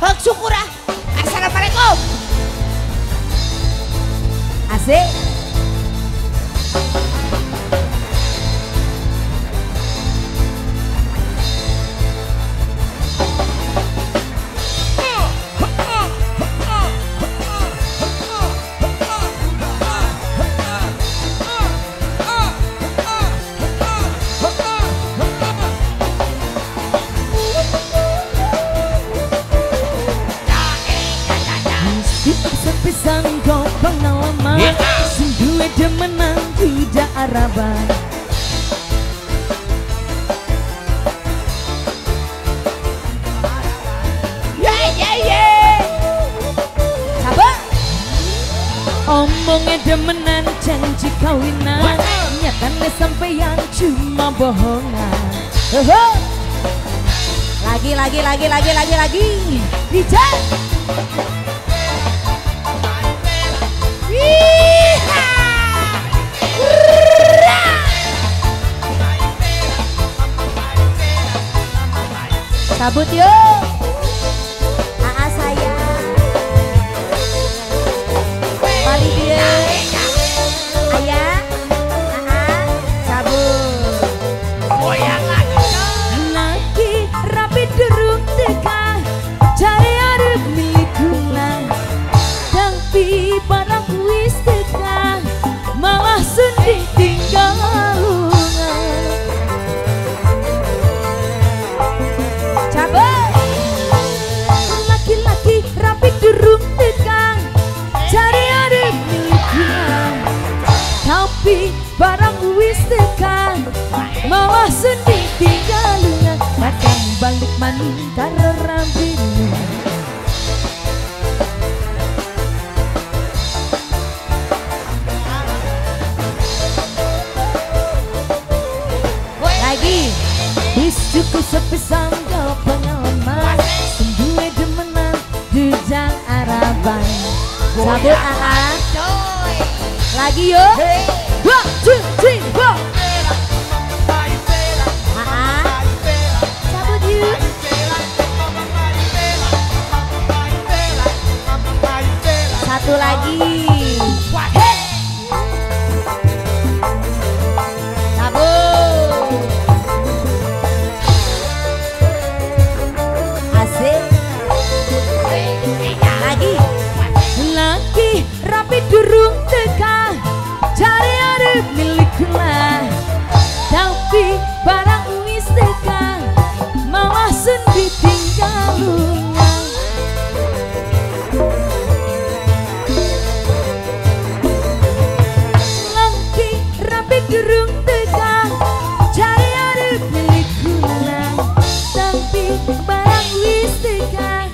Hak syukur ah. Assalamualaikum. Asik. Sepisan kau pengalaman, sing duwe demenan duda araban. Sabar. Omongnya demenan janji kawinan, nyatane sampeyan cuma bohongan. Lagi. Dijak. Sabut yuk, Aa sayang, mari dia, ayah, Aa sabut. Goyang lagi rapi durung teka, cari arep milikuna, tapi barang wis teka, malah sundi tinggal. Barang wis teka malah sendi tinggalnya kadang balik maning karo rambine. Lagi wis cukup sepisan kau pengalaman duwe demenan duda araban. Sabut Aa. Lagi yo. 1, 2, 3, 4. Aa, sabut yuk. Satu lagi. Sabut. Asik. Lagi rapi durung teka. Cari arep miliklah, tapi barang wis teka malah sendi tinggal lungang. Lagi rapi durung teka, cari arep miliklah, tapi barang wis teka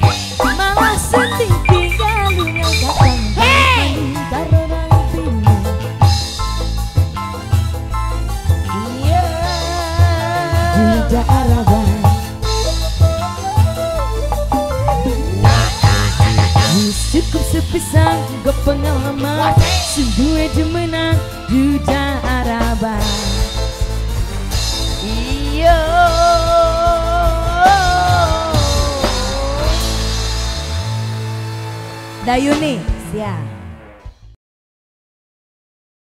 malah sendi tinggal lungang. Duda araban, cukup sepisan gue pengalaman, sing duwe demenan duda araban. Iyo, Dayuni, siap.